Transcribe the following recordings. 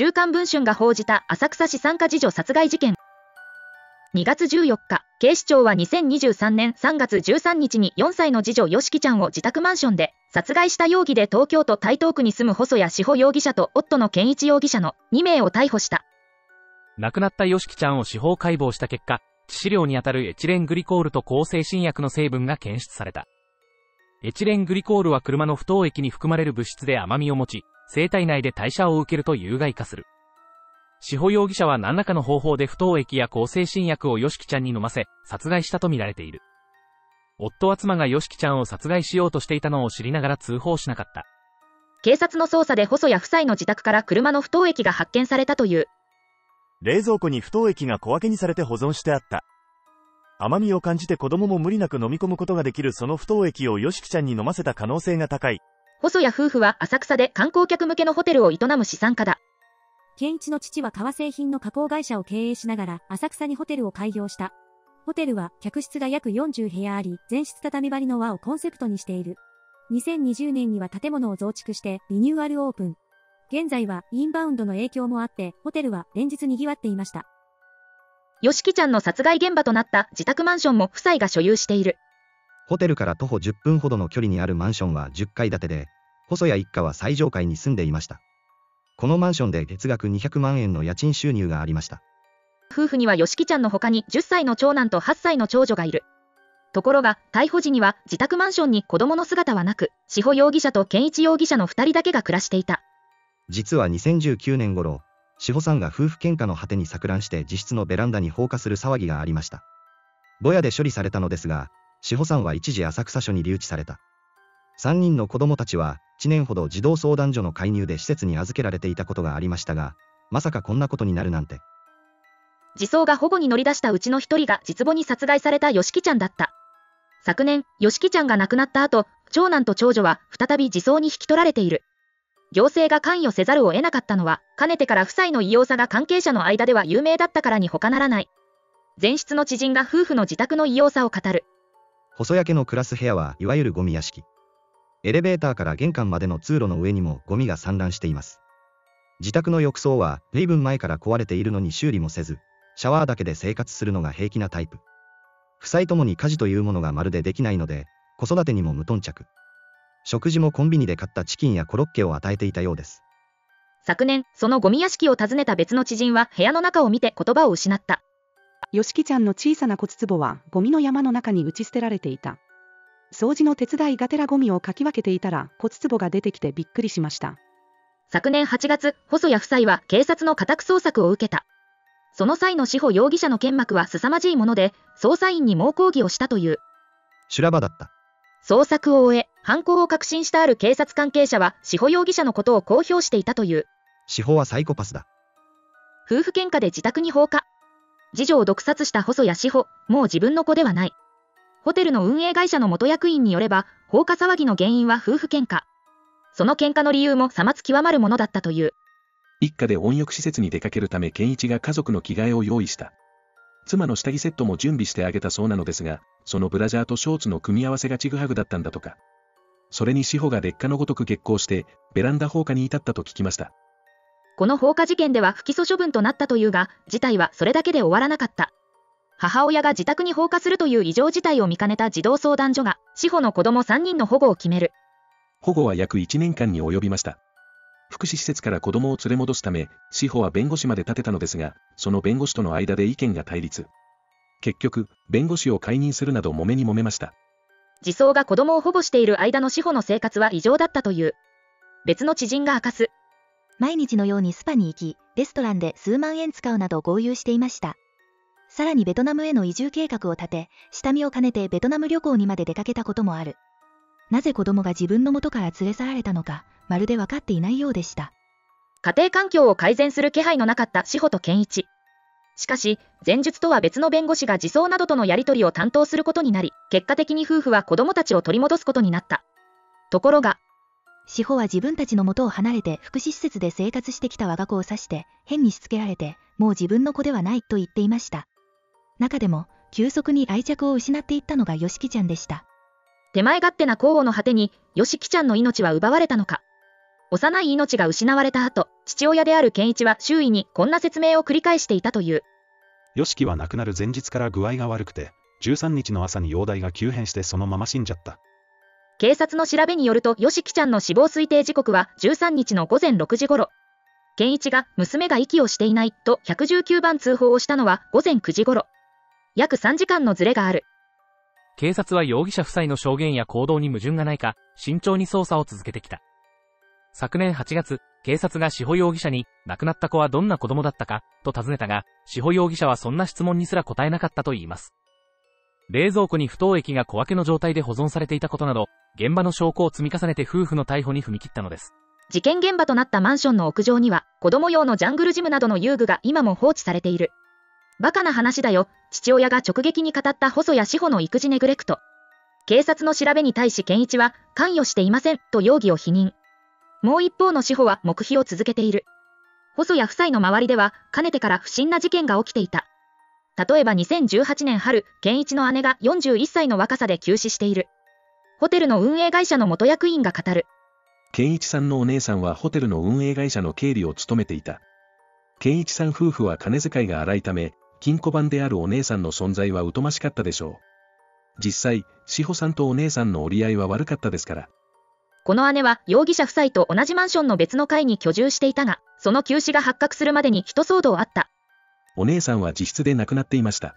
週刊文春が報じた浅草資産家次女殺害事件。2月14日、警視庁は2023年3月13日に4歳の次女よしきちゃんを自宅マンションで殺害した容疑で東京都台東区に住む細谷志保容疑者と夫の健一容疑者の2名を逮捕した。亡くなったよしきちゃんを司法解剖した結果、致死量に当たるエチレングリコールと向精神薬の成分が検出された。エチレングリコールは車の不凍液に含まれる物質で甘みを持ち、生体内で代謝を受けると有害化する。志保容疑者は何らかの方法で不凍液や向精神薬をよしきちゃんに飲ませ、殺害したとみられている。夫は妻がよしきちゃんを殺害しようとしていたのを知りながら通報しなかった。警察の捜査で細谷夫妻の自宅から車の不凍液が発見されたという。冷蔵庫に不凍液が小分けにされて保存してあった。甘みを感じて子供も無理なく飲み込むことができるその不凍液をよしきちゃんに飲ませた可能性が高い。細谷夫婦は浅草で観光客向けのホテルを営む資産家だ。健一の父は革製品の加工会社を経営しながら浅草にホテルを開業した。ホテルは客室が約40部屋あり、全室畳張りの和をコンセプトにしている。2020年には建物を増築してリニューアルオープン。現在はインバウンドの影響もあって、ホテルは連日賑わっていました。よしきちゃんの殺害現場となった自宅マンションも夫妻が所有している。ホテルから徒歩10分ほどの距離にあるマンションは10階建てで、細谷一家は最上階に住んでいました。このマンションで月額200万円の家賃収入がありました。夫婦にはよしきちゃんの他に10歳の長男と8歳の長女がいる。ところが、逮捕時には自宅マンションに子供の姿はなく、志保容疑者と健一容疑者の2人だけが暮らしていた。実は2019年頃、志保さんが夫婦喧嘩の果てに錯乱して自室のベランダに放火する騒ぎがありました。ぼやで処理されたのですが、志保さんは一時浅草署に留置された。3人の子供たちは、1年ほど児童相談所の介入で施設に預けられていたことがありましたが、まさかこんなことになるなんて。児相が保護に乗り出したうちの一人が実母に殺害されたよしきちゃんだった。昨年、よしきちゃんが亡くなった後、長男と長女は再び児相に引き取られている。行政が関与せざるを得なかったのは、かねてから夫妻の異様さが関係者の間では有名だったからに他ならない。前室の知人が夫婦の自宅の異様さを語る。細谷家の暮らす部屋はいわゆるゴミ屋敷。エレベーターから玄関までの通路の上にもゴミが散乱しています。自宅の浴槽は随分前から壊れているのに修理もせず、シャワーだけで生活するのが平気なタイプ。夫妻ともに家事というものがまるでできないので、子育てにも無頓着。食事もコンビニで買ったチキンやコロッケを与えていたようです。昨年、そのゴミ屋敷を訪ねた別の知人は部屋の中を見て言葉を失った。よしきちゃんの小さな骨壺はゴミの山の中に打ち捨てられていた。掃除の手伝いがてらゴミをかき分けていたら骨壺が出てきてびっくりしました。昨年8月、細谷夫妻は警察の家宅捜索を受けた。その際の志保容疑者の剣幕は凄まじいもので、捜査員に猛抗議をしたという。修羅場だった。捜索を終え、犯行を確信したある警察関係者は志保容疑者のことを公表していたという。志保はサイコパスだ。夫婦喧嘩で自宅に放火。次女を毒殺した細谷志保、もう自分の子ではない。ホテルの運営会社の元役員によれば、放火騒ぎの原因は夫婦喧嘩。その喧嘩の理由もさまつ極まるものだったという。一家で温浴施設に出かけるため健一が家族の着替えを用意した。妻の下着セットも準備してあげたそうなのですが、そのブラジャーとショーツの組み合わせがちぐはぐだったんだとか。それに志保が烈火のごとく激高して、ベランダ放火に至ったと聞きました。この放火事件では不起訴処分となったというが、事態はそれだけで終わらなかった。母親が自宅に放火するという異常事態を見かねた児童相談所が、志保の子供3人の保護を決める。保護は約1年間に及びました。福祉施設から子供を連れ戻すため、志保は弁護士まで立てたのですが、その弁護士との間で意見が対立。結局、弁護士を解任するなど揉めに揉めました。児相が子供を保護している間の志保の生活は異常だったという。別の知人が明かす。毎日のようにスパに行き、レストランで数万円使うなど豪遊していました。さらにベトナムへの移住計画を立て、下見を兼ねてベトナム旅行にまで出かけたこともある。なぜ子供が自分の元から連れ去られたのか、まるで分かっていないようでした。家庭環境を改善する気配のなかった志保と健一。しかし、前述とは別の弁護士が児相などとのやり取りを担当することになり、結果的に夫婦は子供たちを取り戻すことになった。ところが、志保は自分たちの元を離れて福祉施設で生活してきた我が子を指して、変にしつけられて、もう自分の子ではないと言っていました。中でも、急速に愛着を失っていったのがよしきちゃんでした。手前勝手な行為の果てに、よしきちゃんの命は奪われたのか。幼い命が失われた後、父親である健一は周囲にこんな説明を繰り返していたという。良樹は亡くなる前日から具合が悪くて、13日の朝に容体が急変してそのまま死んじゃった。警察の調べによると、良樹ちゃんの死亡推定時刻は13日の午前6時ごろ。健一が娘が息をしていないと119番通報をしたのは午前9時ごろ。約3時間のズレがある。警察は容疑者夫妻の証言や行動に矛盾がないか、慎重に捜査を続けてきた。昨年8月、警察が志保容疑者に、亡くなった子はどんな子供だったか、と尋ねたが、志保容疑者はそんな質問にすら答えなかったといいます。冷蔵庫に不凍液が小分けの状態で保存されていたことなど、現場の証拠を積み重ねて夫婦の逮捕に踏み切ったのです。事件現場となったマンションの屋上には、子供用のジャングルジムなどの遊具が今も放置されている。バカな話だよ、父親が直撃に語った細谷志保の育児ネグレクト。警察の調べに対し健一は、関与していません、と容疑を否認。もう一方の志保は黙秘を続けている。細谷夫妻の周りでは、かねてから不審な事件が起きていた。例えば2018年春、健一の姉が41歳の若さで急死している。ホテルの運営会社の元役員が語る。健一さんのお姉さんはホテルの運営会社の経理を務めていた。健一さん夫婦は金遣いが荒いため、金庫番であるお姉さんの存在は疎ましかったでしょう。実際、志保さんとお姉さんの折り合いは悪かったですから。この姉は容疑者夫妻と同じマンションの別の階に居住していたが、その急死が発覚するまでに一騒動あった。お姉さんは自室で亡くなっていました。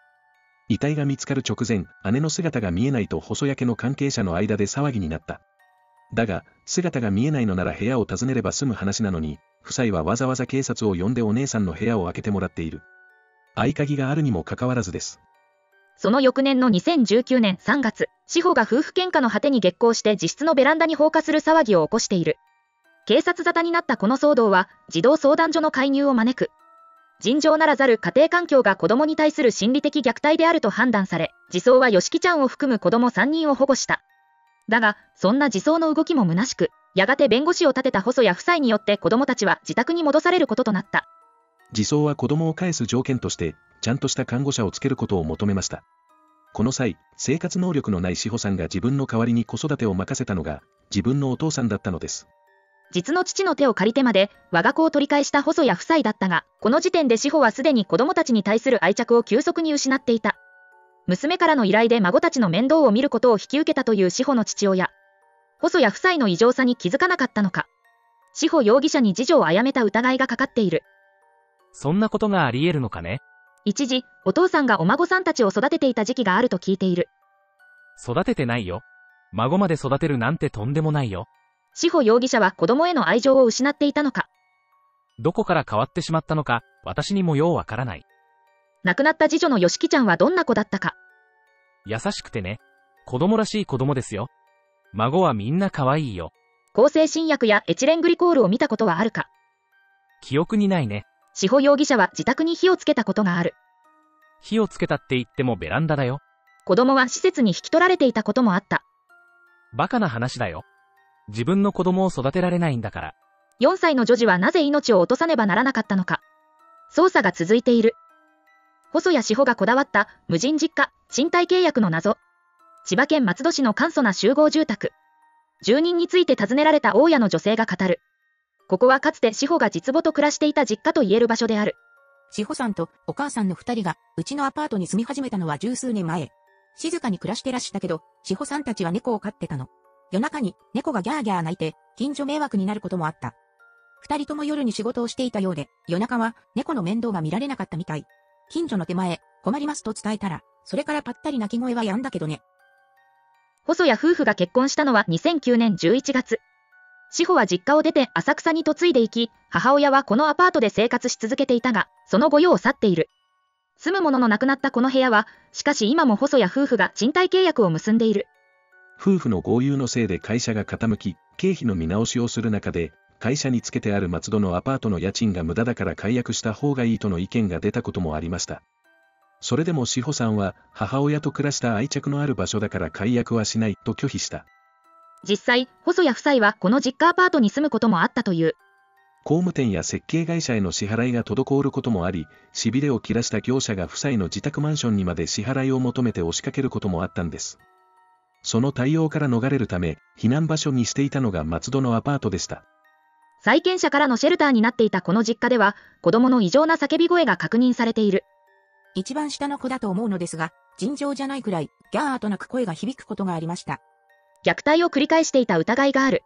遺体が見つかる直前、姉の姿が見えないと細谷家の関係者の間で騒ぎになった。だが、姿が見えないのなら部屋を訪ねれば済む話なのに、夫妻はわざわざ警察を呼んでお姉さんの部屋を開けてもらっている。合鍵があるにもかかわらずです。その翌年の2019年3月、志保が夫婦喧嘩の果てに激高して自室のベランダに放火する騒ぎを起こしている。警察沙汰になったこの騒動は、児童相談所の介入を招く。尋常ならざる家庭環境が子供に対する心理的虐待であると判断され、児相は良樹ちゃんを含む子供3人を保護した。だが、そんな児相の動きも虚しく、やがて弁護士を立てた細谷夫妻によって子供たちは自宅に戻されることとなった。児相は子供を返す条件として、ちゃんとした看護者をつけることを求めました。この際、生活能力のない志保さんが自分の代わりに子育てを任せたのが、自分のお父さんだったのです。実の父の手を借りてまで、我が子を取り返した細谷夫妻だったが、この時点で志保はすでに子供たちに対する愛着を急速に失っていた。娘からの依頼で孫たちの面倒を見ることを引き受けたという志保の父親。細谷夫妻の異常さに気づかなかったのか。志保容疑者に次女を殺めた疑いがかかっている。そんなことがあり得るのかね。一時、お父さんがお孫さんたちを育てていた時期があると聞いている。育ててないよ。孫まで育てるなんてとんでもないよ。志保容疑者は子供への愛情を失っていたのか。どこから変わってしまったのか、私にもようわからない。亡くなった次女の良樹ちゃんはどんな子だったか。優しくてね。子供らしい子供ですよ。孫はみんな可愛いよ。向精神薬やエチレングリコールを見たことはあるか。記憶にないね。志保容疑者は自宅に火をつけたことがある。火をつけたって言ってもベランダだよ。子供は施設に引き取られていたこともあった。バカな話だよ。自分の子供を育てられないんだから。4歳の女児はなぜ命を落とさねばならなかったのか。捜査が続いている。細谷志保がこだわった無人実家、賃貸契約の謎。千葉県松戸市の簡素な集合住宅。住人について尋ねられた大家の女性が語る。ここはかつて志保が実母と暮らしていた実家と言える場所である。志保さんとお母さんの2人がうちのアパートに住み始めたのは十数年前。静かに暮らしてらしたけど、志保さんたちは猫を飼ってたの。夜中に猫がギャーギャー鳴いて近所迷惑になることもあった。2人とも夜に仕事をしていたようで、夜中は猫の面倒が見られなかったみたい。近所の手前、困りますと伝えたら、それからぱったり鳴き声は止んだけどね。細谷夫婦が結婚したのは2009年11月。志保は実家を出て浅草に嫁いでいき、母親はこのアパートで生活し続けていたが、その後世を去っている。住む者の亡くなったこの部屋は、しかし今も細谷夫婦が賃貸契約を結んでいる。夫婦の豪遊のせいで会社が傾き、経費の見直しをする中で、会社につけてある松戸のアパートの家賃が無駄だから解約した方がいいとの意見が出たこともありました。それでも志保さんは、母親と暮らした愛着のある場所だから解約はしないと拒否した。実際、細谷夫妻はこの実家アパートに住むこともあったという。工務店や設計会社への支払いが滞ることもあり、痺れを切らした業者が夫妻の自宅マンションにまで支払いを求めて押しかけることもあったんです。その対応から逃れるため、避難場所にしていたのが松戸のアパートでした。債権者からのシェルターになっていたこの実家では、子供の異常な叫び声が確認されている。一番下の子だと思うのですが、尋常じゃないくらい、ギャーと泣く声が響くことがありました。虐待を繰り返していた疑いがある。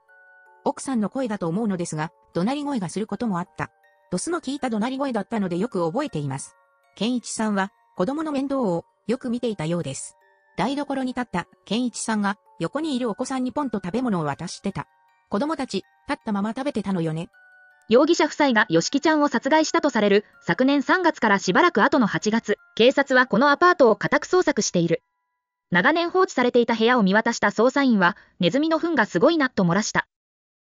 奥さんの声だと思うのですが、怒鳴り声がすることもあった。ドスの効いた怒鳴り声だったのでよく覚えています。健一さんは、子供の面倒をよく見ていたようです。台所に立った健一さんが、横にいるお子さんにポンと食べ物を渡してた。子供たち、立ったまま食べてたのよね。容疑者夫妻が吉木ちゃんを殺害したとされる昨年3月からしばらく後の8月、警察はこのアパートを家宅捜索している。長年放置されていた部屋を見渡した捜査員は、ネズミの糞がすごいなと漏らした。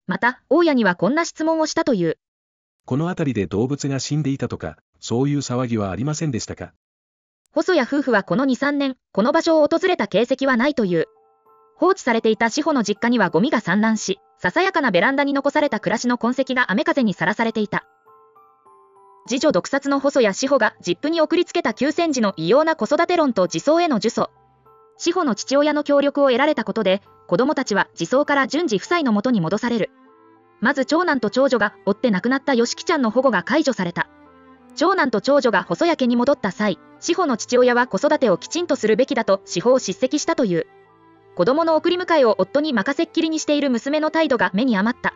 また、大家にはこんな質問をしたという。この辺りで動物が死んでいたとか、そういう騒ぎはありませんでしたか？細谷夫婦はこの 2、3 年、この場所を訪れた形跡はないという。放置されていた志保の実家にはゴミが散乱し、ささやかなベランダに残された暮らしの痕跡が雨風にさらされていた。次女毒殺の細谷志保がジップに送りつけた9センチの異様な子育て論と自走への呪詛。志保の父親の協力を得られたことで、子供たちは自走から順次夫妻の元に戻される。まず長男と長女が追って亡くなった吉木ちゃんの保護が解除された。長男と長女が細谷家に戻った際、志保の父親は子育てをきちんとするべきだと志保を叱責したという。子供の送り迎えを夫に任せっきりにしている娘の態度が目に余った。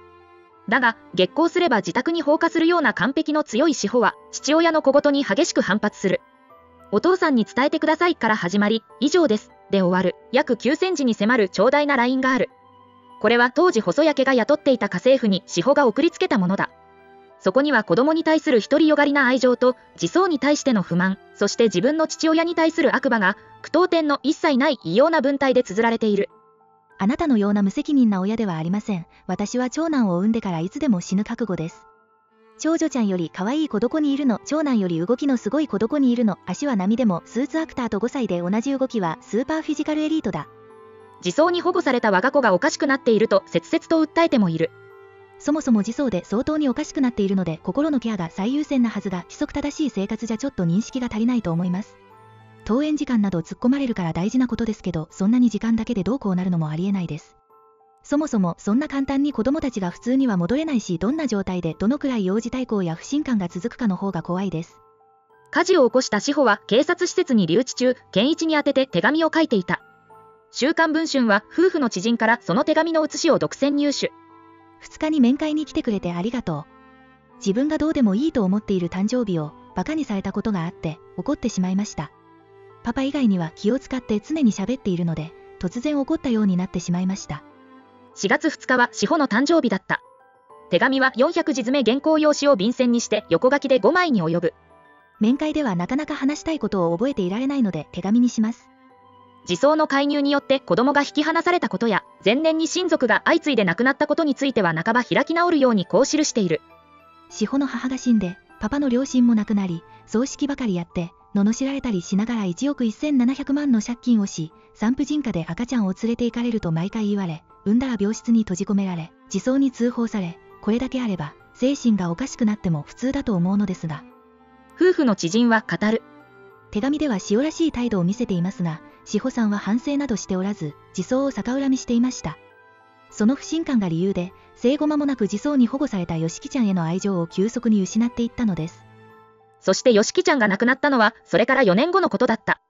だが、激高すれば自宅に放火するような完璧の強い志保は、父親の小言に激しく反発する。お父さんに伝えてくださいから始まり、以上です、で終わる、約9センチに迫る長大なラインがある。これは当時細谷家が雇っていた家政婦に志保が送りつけたものだ。そこには子供に対する独りよがりな愛情と、自走に対しての不満、そして自分の父親に対する悪魔が、句読点の一切ない異様な文体で綴られている。あなたのような無責任な親ではありません。私は長男を産んでからいつでも死ぬ覚悟です。長女ちゃんより可愛い子どこにいるの、長男より動きのすごい子どこにいるの、足は波でもスーツアクターと5歳で同じ動きはスーパーフィジカルエリートだ。自走に保護された我が子がおかしくなっていると切々と訴えてもいる。そもそも自走で相当におかしくなっているので、心のケアが最優先なはずが、規則正しい生活じゃちょっと認識が足りないと思います。登園時間など突っ込まれるから大事なことですけど、そんなに時間だけでどうこうなるのもありえないです。そもそもそんな簡単に子供たちが普通には戻れないし、どんな状態でどのくらい幼児対抗や不信感が続くかの方が怖いです。火事を起こした志保は警察施設に留置中、健一に宛てて手紙を書いていた。週刊文春は夫婦の知人からその手紙の写しを独占入手。2日に面会に来てくれてありがとう。自分がどうでもいいと思っている誕生日をバカにされたことがあって怒ってしまいました。パパ以外には気を使って常に喋っているので、突然怒ったようになってしまいました。4月2日は志保の誕生日だった。手紙は400字詰め原稿用紙を便箋にして横書きで5枚に及ぶ。面会ではなかなか話したいことを覚えていられないので手紙にします。児相の介入によって子供が引き離されたことや、前年に親族が相次いで亡くなったことについては半ば開き直るようにこう記している。志保の母が死んで、パパの両親も亡くなり、葬式ばかりやって、罵られたりしながら1億1700万の借金をし、産婦人科で赤ちゃんを連れて行かれると毎回言われ、産んだら病室に閉じ込められ、児相に通報され、これだけあれば、精神がおかしくなっても普通だと思うのですが。夫婦の知人は語る。手紙では塩らしい態度を見せていますが、志保さんは反省などしておらず、自走を逆恨みしていました。その不信感が理由で、生後間もなく自走に保護された吉木ちゃんへの愛情を急速に失っていったのです。そして吉木ちゃんが亡くなったのは、それから4年後のことだった。